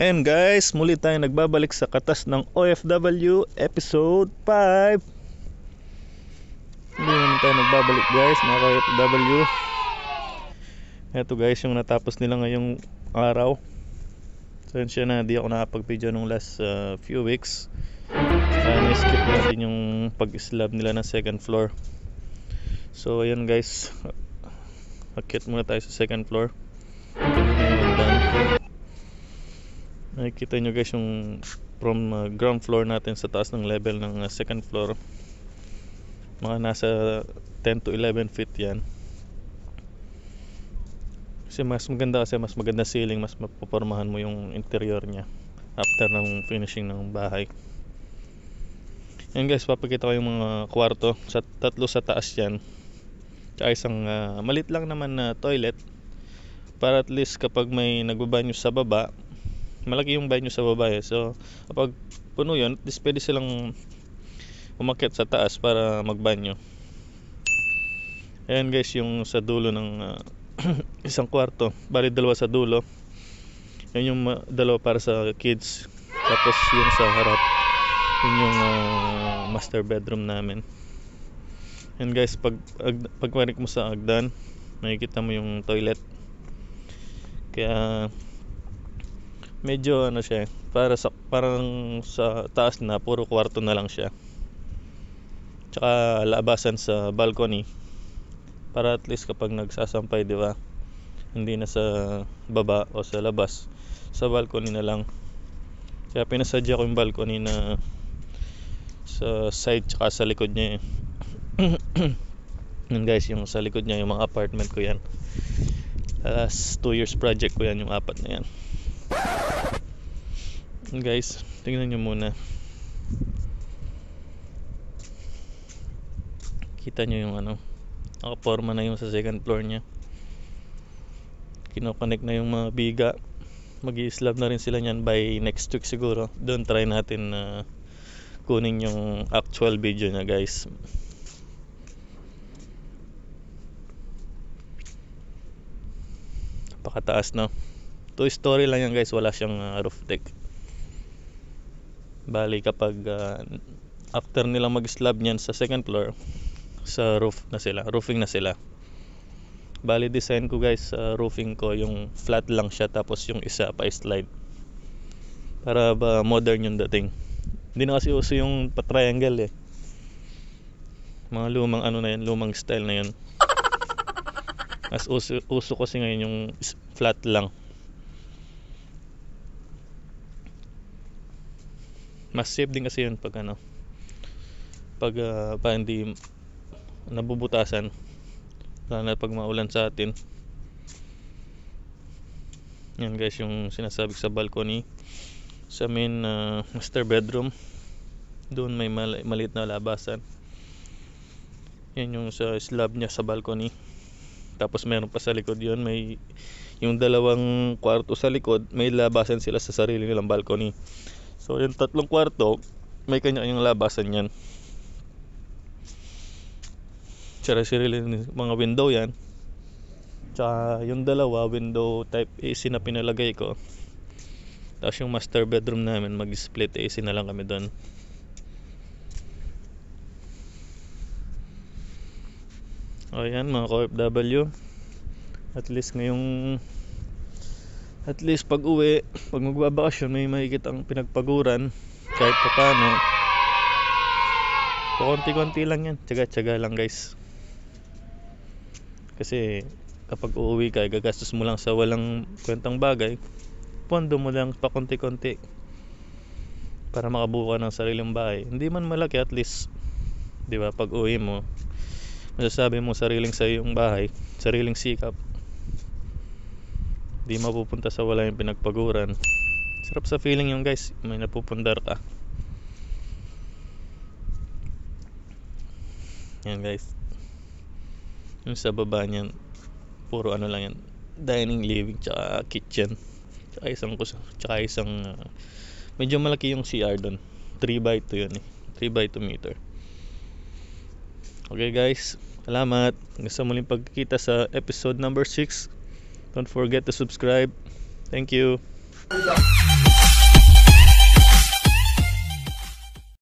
And guys, muli tayong nagbabalik sa Katas ng OFW episode 5. Muli naman tayo nagbabalik guys, mga OFW. Eto guys, yung natapos nila ngayong araw. Sensya na di ako nakapag-video nung last few weeks. Na-skip natin yung pag-slab nila ng second floor. So ayan guys, akit muna tayo sa second floor. Nakikita nyo guys yung from ground floor natin sa taas ng level ng second floor, mga nasa 10 to 11 feet yan. Kasi mas maganda ceiling, mas mapapormahan mo yung interior nya after ng finishing ng bahay. Yan guys, papakita ko yung mga kwarto, sa tatlo sa taas yan, tsaka isang malit lang naman na toilet para at least kapag may nagbabanyo sa baba. Malaki yung banyo sa baba eh. So kapag puno yun, at least pwede silang umakyat sa taas para magbanyo. Ayan guys, yung sa dulo ng isang kwarto, bali dalawa sa dulo. Yan yung dalawa para sa kids. Tapos yung sa harap, yun yung master bedroom namin. Ayan guys, pagwarik mo sa agdan, makikita mo yung toilet. Kaya medyo ano siya, parang sa taas na puro kwarto na lang siya. Tsaka labasan sa balcony para at least kapag nagsasampay, di ba? Hindi na sa baba o sa labas, sa balcony na lang. Kaya pinasadya ko yung balcony na sa side tsaka sa likod niya. Yan guys, yung sa likod niya yung mga apartment ko yan. Last 2 years project ko yan, yung apat na yan. Guys, tingnan nyo muna. Kita nyo yung ano, nakaporma na yung sa second floor nya. Kinoconnect na yung mga biga. Mag-i-slab na rin sila nyan by next week siguro. Doon try natin kunin yung actual video nya guys. Napakataas no. 2-story lang yan guys, wala siyang roof deck. Bali kapag after nilang mag-slab niyan sa second floor, sa roof na sila, roofing na sila. Bali design ko guys, roofing ko yung flat lang siya, tapos yung isa pa slide. Para ba modern yung dating. Hindi na kasi uso yung pa-triangle eh. Mga lumang ano na yan, lumang style na yan. As uso kasi ngayon yung flat lang. Mas safe din kasi yun pag ano, pag pa hindi nabubutasan, lalo pag maulan sa atin. Yan guys yung sinasabi sa balcony. Sa main master bedroom, doon may maliit na labasan. Yan yung sa slab niya sa balcony. Tapos meron pa sa likod yun, may yung dalawang kwarto sa likod, may labasan sila sa sarili nilang balcony. So yung tatlong kwarto, may kanya-kanyang labasan yan. Tsaka sarili mga window yan. Tsaka yung dalawa, window type AC na pinalagay ko. Tapos yung master bedroom namin, mag-split AC na lang kami doon. O yan mga OFW, at least pag uwi, pag magbabakasyon, may makikita ang pinagpaguran kahit pa paano. Konti-konti lang yan, tiyaga-tiyaga lang guys. Kasi kapag uuwi ka, gagastos mo lang sa walang kwentang bagay. Pondo mo lang pa konti-konti para makabuo ka ng sariling bahay. Hindi man malaki, at least di ba, pag uwi mo, masasabi mo sariling sa iyong bahay, sariling sikap. Di mapupunta sa wala yung pinagpaguran. Sarap sa feeling yung guys, may napupundar ka. Yan guys, yung sa baba niyan, puro ano lang yan, dining, living, tsaka kitchen. Tsaka isang medyo malaki yung CR doon, 3x2 yun eh, 3x2 meter. Okay guys, salamat. Hanggang sa muling pagkikita sa episode number 6. Don't forget to subscribe. Thank you.